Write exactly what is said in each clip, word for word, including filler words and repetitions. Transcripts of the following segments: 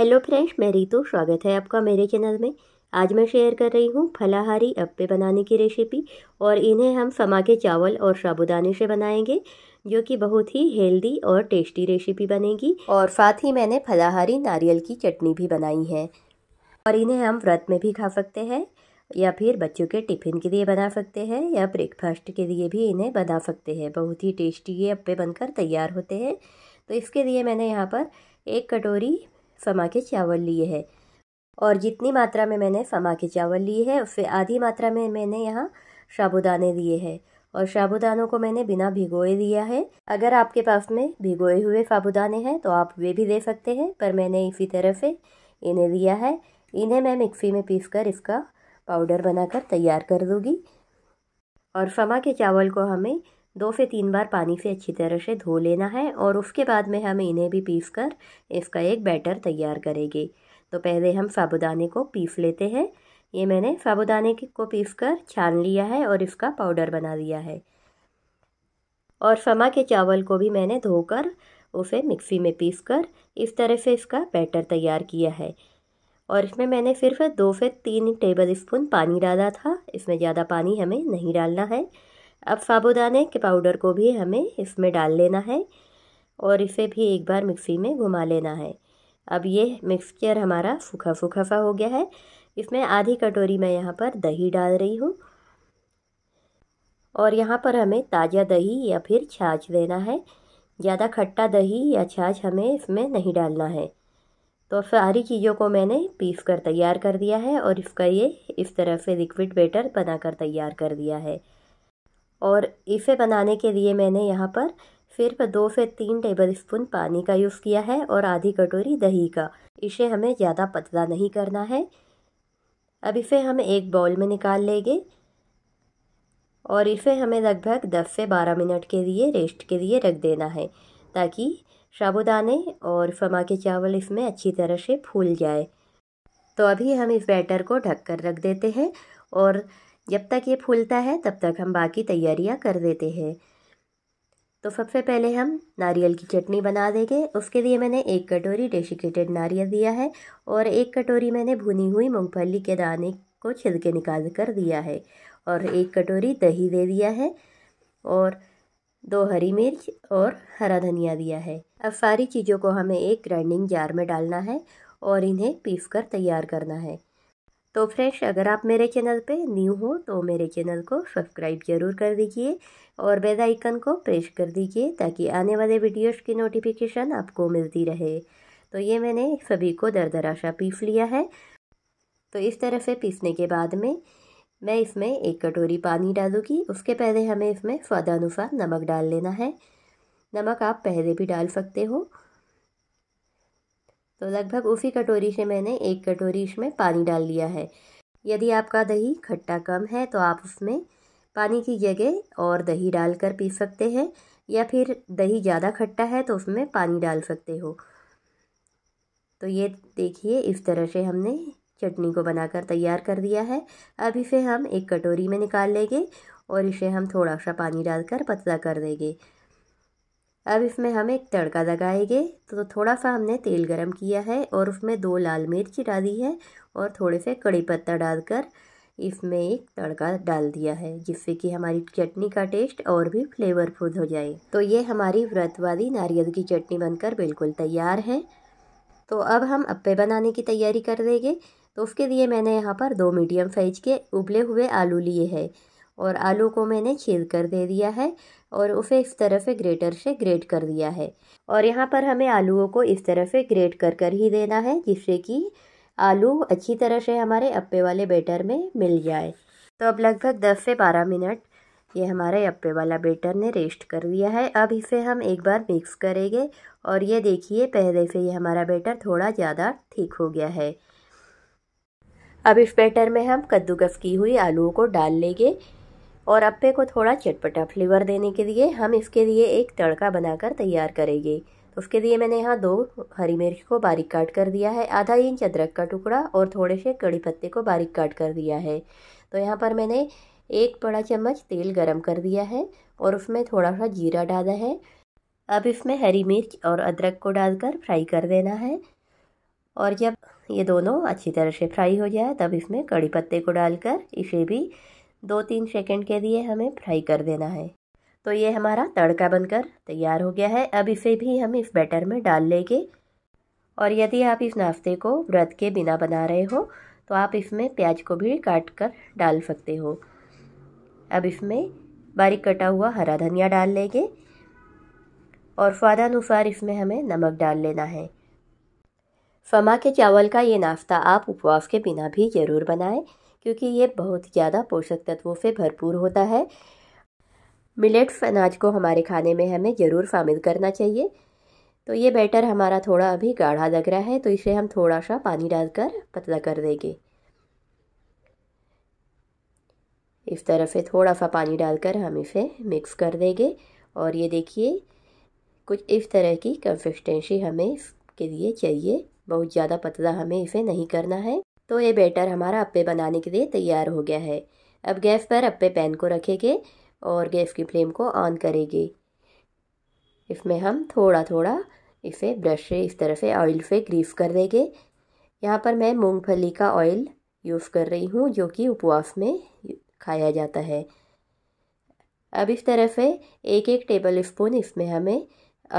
Hello friends, मैं रीतु। स्वागत है आपका मेरे चैनल में। आज मैं शेयर कर रही हूँ फलाहारी अप्पे बनाने की रेसिपी, और इन्हें हम समां के चावल और साबूदाने से बनाएंगे, जो कि बहुत ही हेल्दी और टेस्टी रेसिपी बनेगी। और साथ ही मैंने फलाहारी नारियल की चटनी भी बनाई है, और इन्हें हम व्रत में भी खा सकते हैं, या फिर बच्चों के टिफ़िन के लिए बना सकते हैं, या ब्रेकफास्ट के लिए भी इन्हें बना सकते हैं। बहुत ही टेस्टी ये अप्पे बनकर तैयार होते हैं। तो इसके लिए मैंने यहाँ पर एक कटोरी समां के चावल लिए हैं, और जितनी मात्रा में मैंने समां के चावल लिए हैं उससे आधी मात्रा में मैंने यहाँ साबूदाने लिए हैं, और साबूदानों को मैंने बिना भिगोए लिया है। अगर आपके पास में भिगोए हुए साबूदाने हैं तो आप वे भी ले सकते हैं, पर मैंने इसी तरह से इन्हें लिया है। इन्हें मैं मिक्सी में पीसकर इसका पाउडर बनाकर तैयार कर दूँगी। और समां के चावल को हमें दो से तीन बार पानी से अच्छी तरह से धो लेना है, और उसके बाद में हम इन्हें भी पीसकर इसका एक बैटर तैयार करेंगे। तो पहले हम साबूदाने को पीस लेते हैं। ये मैंने साबूदाने को पीसकर छान लिया है और इसका पाउडर बना लिया है। और समां के चावल को भी मैंने धोकर उसे मिक्सी में पीसकर इस तरह से इसका बैटर तैयार किया है। और इसमें मैंने सिर्फ दो से तीन टेबल स्पून पानी डाला था, इसमें ज़्यादा पानी हमें नहीं डालना है। अब साबूदाने के पाउडर को भी हमें इसमें डाल लेना है, और इसे भी एक बार मिक्सी में घुमा लेना है। अब ये मिक्सचर हमारा सूखा सूखा सा हो गया है। इसमें आधी कटोरी मैं यहाँ पर दही डाल रही हूँ, और यहाँ पर हमें ताज़ा दही या फिर छाछ देना है। ज़्यादा खट्टा दही या छाछ हमें इसमें नहीं डालना है। तो सारी चीज़ों को मैंने पीस कर तैयार कर दिया है, और इसका ये इस तरह से लिक्विड बैटर बना कर तैयार कर दिया है। और इसे बनाने के लिए मैंने यहाँ पर सिर्फ दो से तीन टेबलस्पून पानी का यूज़ किया है, और आधी कटोरी दही का। इसे हमें ज़्यादा पतला नहीं करना है। अब इसे हम एक बाउल में निकाल लेंगे, और इसे हमें लगभग दस से बारह मिनट के लिए रेस्ट के लिए रख देना है, ताकि साबूदाने और समां के चावल इसमें अच्छी तरह से फूल जाए। तो अभी हम इस बैटर को ढक कर रख देते हैं, और जब तक ये फूलता है तब तक हम बाकी तैयारियां कर देते हैं। तो सबसे पहले हम नारियल की चटनी बना देंगे। उसके लिए मैंने एक कटोरी डेसिकेटेड नारियल दिया है, और एक कटोरी मैंने भुनी हुई मूंगफली के दाने को छिलके निकाल कर दिया है, और एक कटोरी दही दे दिया है, और दो हरी मिर्च और हरा धनिया दिया है। अब सारी चीज़ों को हमें एक ग्राइंडिंग जार में डालना है, और इन्हें पीस कर तैयार करना है। तो फ्रेंड्स, अगर आप मेरे चैनल पे न्यू हो तो मेरे चैनल को सब्सक्राइब जरूर कर दीजिए, और बेल आइकन को प्रेस कर दीजिए, ताकि आने वाले वीडियोस की नोटिफिकेशन आपको मिलती रहे। तो ये मैंने सभी को दरदरा सा पीस लिया है। तो इस तरह से पीसने के बाद में मैं इसमें एक कटोरी पानी डालूँगी। उसके पहले हमें इसमें स्वादानुसार नमक डाल लेना है। नमक आप पहले भी डाल सकते हो। तो लगभग उसी कटोरी से मैंने एक कटोरी इसमें पानी डाल लिया है। यदि आपका दही खट्टा कम है तो आप उसमें पानी की जगह और दही डालकर पी सकते हैं, या फिर दही ज़्यादा खट्टा है तो उसमें पानी डाल सकते हो। तो ये देखिए, इस तरह से हमने चटनी को बनाकर तैयार कर दिया है। अब इसे हम एक कटोरी में निकाल लेंगे, और इसे हम थोड़ा सा पानी डालकर पतला कर देंगे। अब इसमें हम एक तड़का लगाएंगे। तो थोड़ा सा हमने तेल गरम किया है, और उसमें दो लाल मिर्च डाली है, और थोड़े से कड़ी पत्ता डालकर इसमें एक तड़का डाल दिया है, जिससे कि हमारी चटनी का टेस्ट और भी फ्लेवरफुल हो जाए। तो ये हमारी व्रत वाली नारियल की चटनी बनकर बिल्कुल तैयार है। तो अब हम अप्पे बनाने की तैयारी कर देंगे। तो उसके लिए मैंने यहाँ पर दो मीडियम साइज के उबले हुए आलू लिए हैं, और आलू को मैंने छील कर दे दिया है, और उसे इस तरह से ग्रेटर से ग्रेट कर दिया है। और यहाँ पर हमें आलूओं को इस तरह से ग्रेट कर कर ही देना है, जिससे कि आलू अच्छी तरह से हमारे अप्पे वाले बैटर में मिल जाए। तो अब लगभग दस से बारह मिनट ये हमारे अप्पे वाला बैटर ने रेस्ट कर दिया है। अब इसे हम एक बार मिक्स करेंगे, और ये देखिए पहले से ये हमारा बैटर थोड़ा ज़्यादा ठीक हो गया है। अब इस बैटर में हम कद्दूकस की हुई आलूओं को डाल लेंगे, और अप्पे को थोड़ा चटपटा फ्लेवर देने के लिए हम इसके लिए एक तड़का बनाकर तैयार करेंगे। तो उसके लिए मैंने यहाँ दो हरी मिर्च को बारीक काट कर दिया है, आधा इंच अदरक का टुकड़ा, और थोड़े से कड़ी पत्ते को बारीक काट कर दिया है। तो यहाँ पर मैंने एक बड़ा चम्मच तेल गरम कर दिया है, और उसमें थोड़ा सा जीरा डाला है। अब इसमें हरी मिर्च और अदरक को डालकर फ्राई कर देना है, और जब ये दोनों अच्छी तरह से फ्राई हो जाए तब इसमें कड़ी पत्ते को डालकर इसे भी दो तीन सेकंड के लिए हमें फ्राई कर देना है। तो ये हमारा तड़का बनकर तैयार हो गया है। अब इसे भी हम इस बैटर में डाल लेंगे। और यदि आप इस नाश्ते को व्रत के बिना बना रहे हो तो आप इसमें प्याज को भी काट कर डाल सकते हो। अब इसमें बारीक कटा हुआ हरा धनिया डाल लेंगे और स्वादानुसार इसमें हमें नमक डाल लेना है। समां के चावल का ये नाश्ता आप उपवास के बिना भी ज़रूर बनाएं, क्योंकि ये बहुत ज़्यादा पोषक तत्वों से भरपूर होता है। मिलेट्स अनाज को हमारे खाने में हमें ज़रूर शामिल करना चाहिए। तो ये बैटर हमारा थोड़ा अभी गाढ़ा लग रहा है, तो इसे हम थोड़ा सा पानी डालकर पतला कर देंगे। इस तरह से थोड़ा सा पानी डालकर हम इसे मिक्स कर देंगे। और ये देखिए कुछ इस तरह की कंसिस्टेंसी हमें इसके लिए चाहिए, बहुत ज़्यादा पतला हमें इसे नहीं करना है। तो ये बैटर हमारा अप्पे बनाने के लिए तैयार हो गया है। अब गैस पर अप्पे पैन को रखेंगे और गैस की फ्लेम को ऑन करेंगे। इसमें हम थोड़ा थोड़ा इसे ब्रश से इस तरह से ऑयल से ग्रीस कर देंगे। यहाँ पर मैं मूंगफली का ऑयल यूज़ कर रही हूँ, जो कि उपवास में खाया जाता है। अब इस तरह से एक एक टेबल स्पून इसमें हमें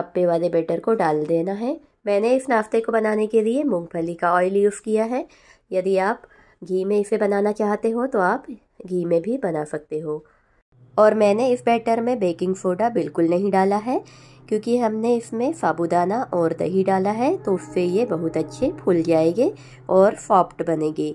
अप्पे वाले बैटर को डाल देना है। मैंने इस नाश्ते को बनाने के लिए मूंगफली का ऑयल यूज़ किया है। यदि आप घी में इसे बनाना चाहते हो तो आप घी में भी बना सकते हो। और मैंने इस बैटर में बेकिंग सोडा बिल्कुल नहीं डाला है, क्योंकि हमने इसमें साबूदाना और दही डाला है, तो उससे ये बहुत अच्छे फूल जाएंगे और सॉफ्ट बनेंगे।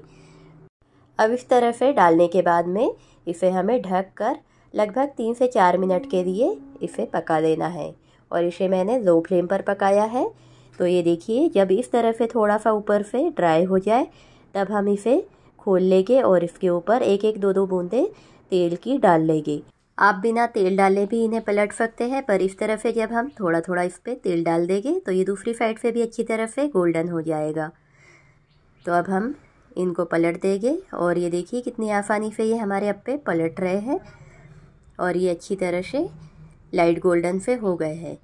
अब इस तरह से डालने के बाद में इसे हमें ढक कर लगभग तीन से चार मिनट के लिए इसे पका लेना है। और इसे मैंने लो फ्लेम पर पकाया है। तो ये देखिए जब इस तरह से थोड़ा सा ऊपर से ड्राई हो जाए तब हम इसे खोल लेंगे और इसके ऊपर एक एक दो दो बूंदे तेल की डाल लेंगे। आप बिना तेल डाले भी इन्हें पलट सकते हैं, पर इस तरह से जब हम थोड़ा थोड़ा इस पर तेल डाल देंगे तो ये दूसरी साइड से भी अच्छी तरह से गोल्डन हो जाएगा। तो अब हम इनको पलट देंगे और ये देखिए कितनी आसानी से ये हमारे अप्पे पलट रहे हैं और ये अच्छी तरह से लाइट गोल्डन से हो गए हैं।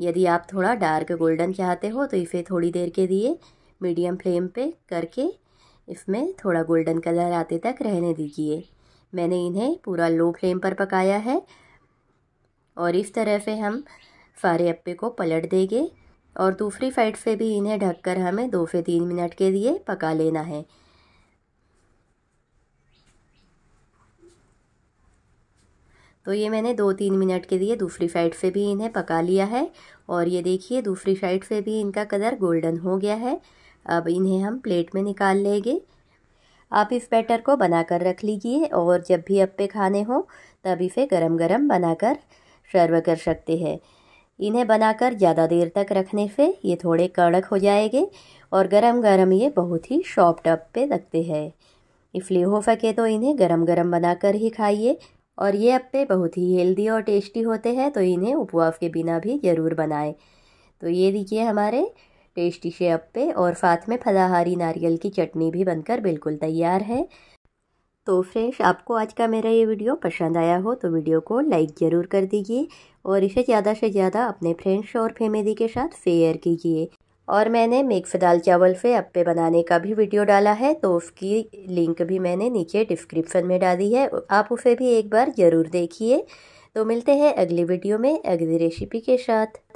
यदि आप थोड़ा डार्क गोल्डन चाहते हो तो इसे थोड़ी देर के लिए मीडियम फ्लेम पे करके इसमें थोड़ा गोल्डन कलर आते तक रहने दीजिए। मैंने इन्हें पूरा लो फ्लेम पर पकाया है। और इस तरह से हम सारे अप्पे को पलट देंगे और दूसरी साइड से भी इन्हें ढककर हमें दो से तीन मिनट के लिए पका लेना है। तो ये मैंने दो तीन मिनट के लिए दूसरी साइड से भी इन्हें पका लिया है और ये देखिए दूसरी साइड से भी इनका कलर गोल्डन हो गया है। अब इन्हें हम प्लेट में निकाल लेंगे। आप इस बैटर को बनाकर रख लीजिए और जब भी अप्पे खाने हो तब इसे गरम गरम बनाकर सर्व कर सकते हैं। इन्हें बनाकर ज़्यादा देर तक रखने से ये थोड़े कड़क हो जाएंगे और गरम गरम ये बहुत ही सॉफ्ट अप्पे लगते हैं। इसलिए हो सके तो इन्हें गरम गरम बनाकर ही खाइए। और ये अप्पे बहुत ही हेल्दी और टेस्टी होते हैं, तो इन्हें उपवास के बिना भी ज़रूर बनाएं। तो ये देखिए हमारे टेस्टी से अप्पे और साथ में फलाहारी नारियल की चटनी भी बनकर बिल्कुल तैयार है। तो फ्रेंड्स, आपको आज का मेरा ये वीडियो पसंद आया हो तो वीडियो को लाइक ज़रूर कर दीजिए और इसे ज़्यादा से ज़्यादा अपने फ्रेंड्स और फैमिली के साथ शेयर कीजिए। और मैंने मिक्स दाल चावल से अप्पे बनाने का भी वीडियो डाला है, तो उसकी लिंक भी मैंने नीचे डिस्क्रिप्शन में डाली है, आप उसे भी एक बार ज़रूर देखिए। तो मिलते हैं अगली वीडियो में अगली रेसिपी के साथ।